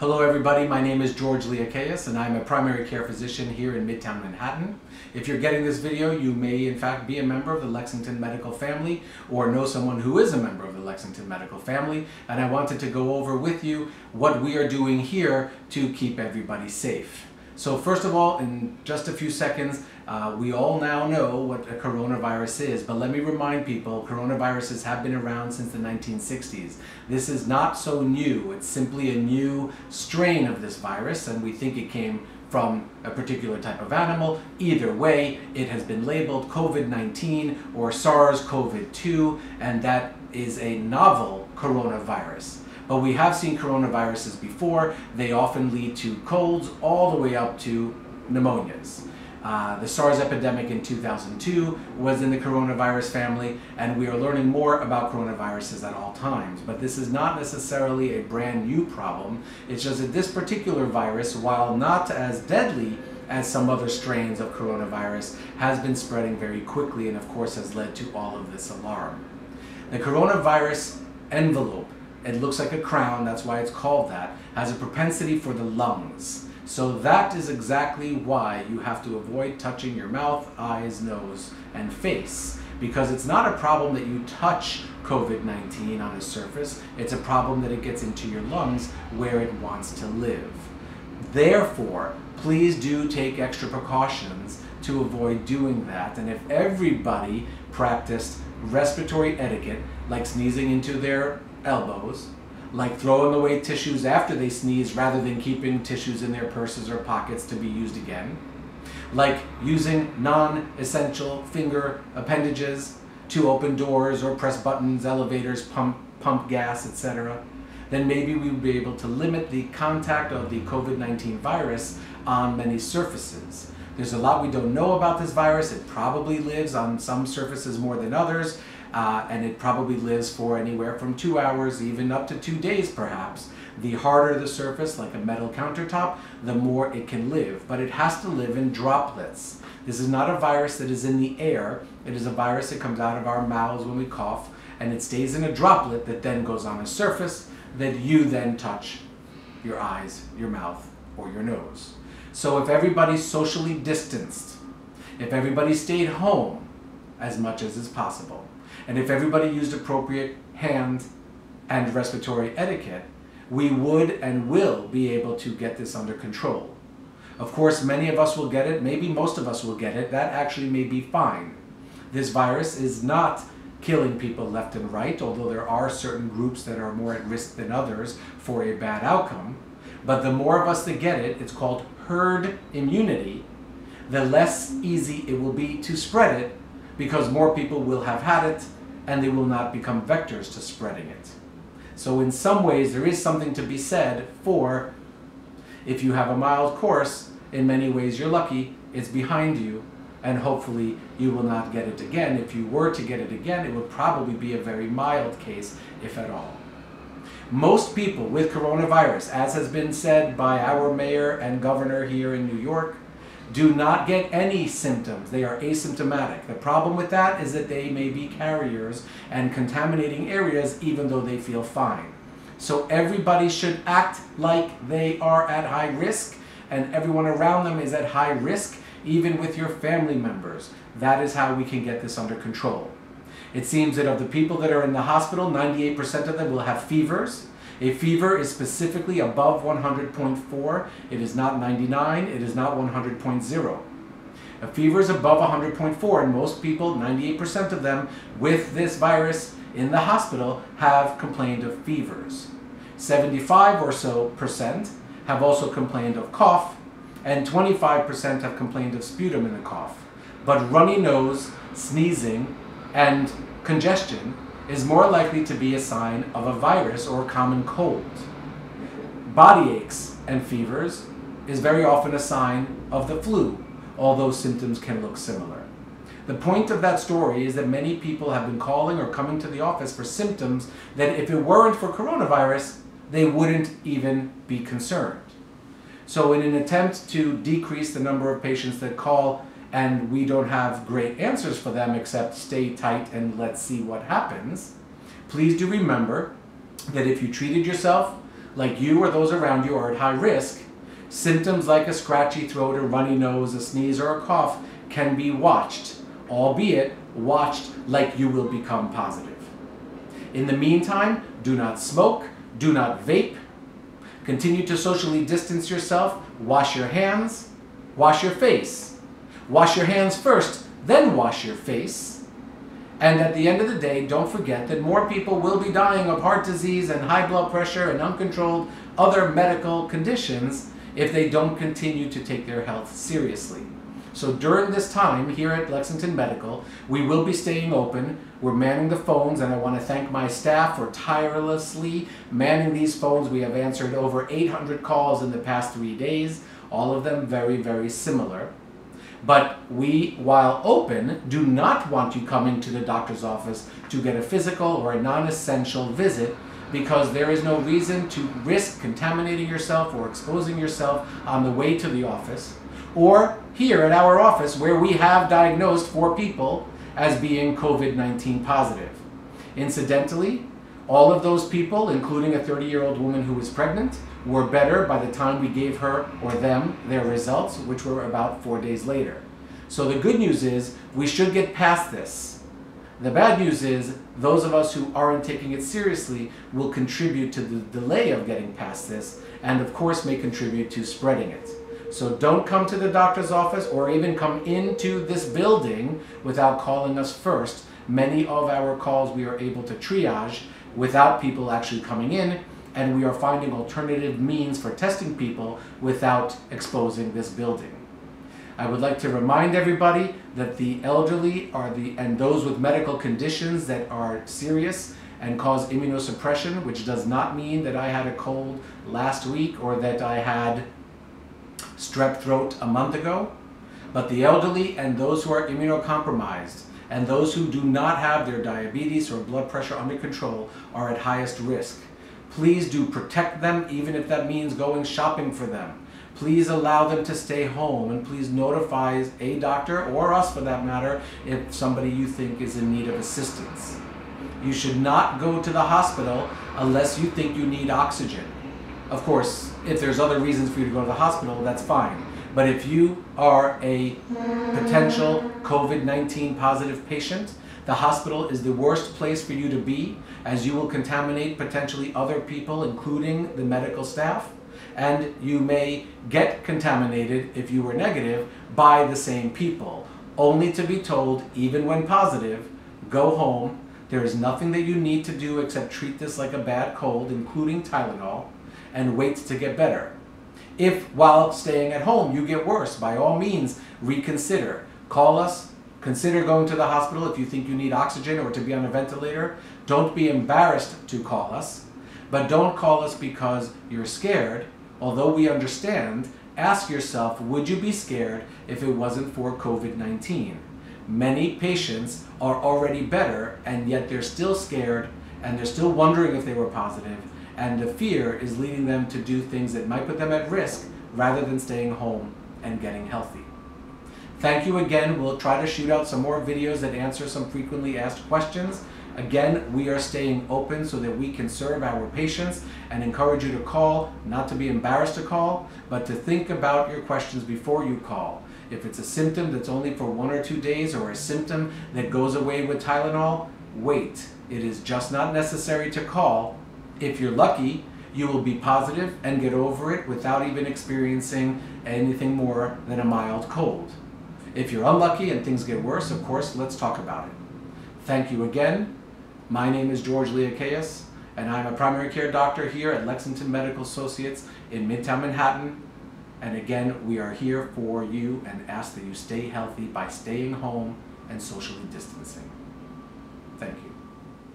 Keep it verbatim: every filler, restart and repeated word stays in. Hello everybody, my name is George Liakeas and I'm a primary care physician here in Midtown Manhattan. If you're getting this video, you may in fact be a member of the Lexington Medical Family or know someone who is a member of the Lexington Medical Family, and I wanted to go over with you what we are doing here to keep everybody safe. So first of all, in just a few seconds, uh, we all now know what a coronavirus is, but let me remind people, coronaviruses have been around since the nineteen sixties. This is not so new, it's simply a new strain of this virus, and we think it came from a particular type of animal. Either way, it has been labeled COVID nineteen or SARS CoV two, and that is a novel coronavirus. But we have seen coronaviruses before. They often lead to colds all the way up to pneumonias. Uh, the SARS epidemic in two thousand two was in the coronavirus family, and we are learning more about coronaviruses at all times. But this is not necessarily a brand new problem. It's just that this particular virus, while not as deadly as some other strains of coronavirus, has been spreading very quickly and of course has led to all of this alarm. The coronavirus envelope, it looks like a crown, that's why it's called that, has a propensity for the lungs. So that is exactly why you have to avoid touching your mouth, eyes, nose, and face. Because it's not a problem that you touch COVID nineteen on a surface, it's a problem that it gets into your lungs where it wants to live. Therefore, please do take extra precautions to avoid doing that. And if everybody practiced respiratory etiquette, like sneezing into their elbows, like throwing away tissues after they sneeze rather than keeping tissues in their purses or pockets to be used again, like using non-essential finger appendages to open doors or press buttons, elevators, pump, pump gas, et cetera, then maybe we would be able to limit the contact of the COVID nineteen virus on many surfaces. There's a lot we don't know about this virus. It probably lives on some surfaces more than others. Uh, and it probably lives for anywhere from two hours, even up to two days perhaps. The harder the surface, like a metal countertop, the more it can live, but it has to live in droplets. This is not a virus that is in the air, it is a virus that comes out of our mouths when we cough, and it stays in a droplet that then goes on a surface that you then touch your eyes, your mouth, or your nose. So if everybody's socially distanced, if everybody stayed home as much as is possible, and if everybody used appropriate hand and respiratory etiquette, we would and will be able to get this under control. Of course, many of us will get it, maybe most of us will get it, that actually may be fine. This virus is not killing people left and right, although there are certain groups that are more at risk than others for a bad outcome. But the more of us that get it, it's called herd immunity, the less easy it will be to spread it, because more people will have had it and they will not become vectors to spreading it. So in some ways there is something to be said for, if you have a mild course, in many ways you're lucky, it's behind you, and hopefully you will not get it again. If you were to get it again, it would probably be a very mild case, if at all. Most people with coronavirus, as has been said by our mayor and governor here in New York, do not get any symptoms. They are asymptomatic. The problem with that is that they may be carriers and contaminating areas even though they feel fine. So everybody should act like they are at high risk, and everyone around them is at high risk, even with your family members. That is how we can get this under control. It seems that of the people that are in the hospital, ninety-eight percent of them will have fevers. A fever is specifically above one hundred point four. It is not ninety-nine, it is not one hundred point zero. A fever is above one hundred point four, and most people, ninety-eight percent of them with this virus in the hospital, have complained of fevers. seventy-five or so percent have also complained of cough, and twenty-five percent have complained of sputum in the cough. But runny nose, sneezing, and congestion is more likely to be a sign of a virus or a common cold. Body aches and fevers is very often a sign of the flu, although symptoms can look similar. The point of that story is that many people have been calling or coming to the office for symptoms that if it weren't for coronavirus, they wouldn't even be concerned. So in an attempt to decrease the number of patients that call, and we don't have great answers for them except stay tight and let's see what happens, please do remember that if you treated yourself, like you or those around you, are at high risk, symptoms like a scratchy throat, a runny nose, a sneeze, or a cough can be watched, albeit watched like you will become positive. In the meantime, do not smoke, do not vape, continue to socially distance yourself, wash your hands, wash your face. Wash your hands first, then wash your face. And at the end of the day, don't forget that more people will be dying of heart disease and high blood pressure and uncontrolled other medical conditions if they don't continue to take their health seriously. So during this time here at Lexington Medical, we will be staying open. We're manning the phones, and I want to thank my staff for tirelessly manning these phones. We have answered over eight hundred calls in the past three days, all of them very, very similar. But we, while open, do not want you coming to the doctor's office to get a physical or a non-essential visit, because there is no reason to risk contaminating yourself or exposing yourself on the way to the office, or here at our office where we have diagnosed four people as being COVID nineteen positive. Incidentally, all of those people, including a thirty-year-old woman who was pregnant, were better by the time we gave her or them their results, which were about four days later. So the good news is we should get past this. The bad news is those of us who aren't taking it seriously will contribute to the delay of getting past this, and of course may contribute to spreading it. So don't come to the doctor's office or even come into this building without calling us first. Many of our calls we are able to triage without people actually coming in, and we are finding alternative means for testing people without exposing this building. I would like to remind everybody that the elderly are the, and those with medical conditions that are serious and cause immunosuppression, which does not mean that I had a cold last week or that I had strep throat a month ago, but the elderly and those who are immunocompromised and those who do not have their diabetes or blood pressure under control are at highest risk. Please do protect them, even if that means going shopping for them. Please allow them to stay home, and please notify a doctor, or us for that matter, if somebody you think is in need of assistance. You should not go to the hospital unless you think you need oxygen. Of course, if there's other reasons for you to go to the hospital, that's fine. But if you are a potential COVID nineteen positive patient, the hospital is the worst place for you to be, as you will contaminate potentially other people, including the medical staff, and you may get contaminated if you were negative by the same people, only to be told, even when positive, go home. There is nothing that you need to do except treat this like a bad cold, including Tylenol, and wait to get better. If, while staying at home, you get worse, by all means, reconsider. Call us, consider going to the hospital if you think you need oxygen or to be on a ventilator. Don't be embarrassed to call us, but don't call us because you're scared. Although we understand, ask yourself, would you be scared if it wasn't for COVID nineteen? Many patients are already better, and yet they're still scared, and they're still wondering if they were positive, and the fear is leading them to do things that might put them at risk rather than staying home and getting healthy. Thank you again. We'll try to shoot out some more videos that answer some frequently asked questions. Again, we are staying open so that we can serve our patients, and encourage you to call, not to be embarrassed to call, but to think about your questions before you call. If it's a symptom that's only for one or two days or a symptom that goes away with Tylenol, wait. It is just not necessary to call. If you're lucky, you will be positive and get over it without even experiencing anything more than a mild cold. If you're unlucky and things get worse, of course, let's talk about it. Thank you again. My name is George Liakeas, and I'm a primary care doctor here at Lexington Medical Associates in Midtown Manhattan. And again, we are here for you and ask that you stay healthy by staying home and socially distancing. Thank you.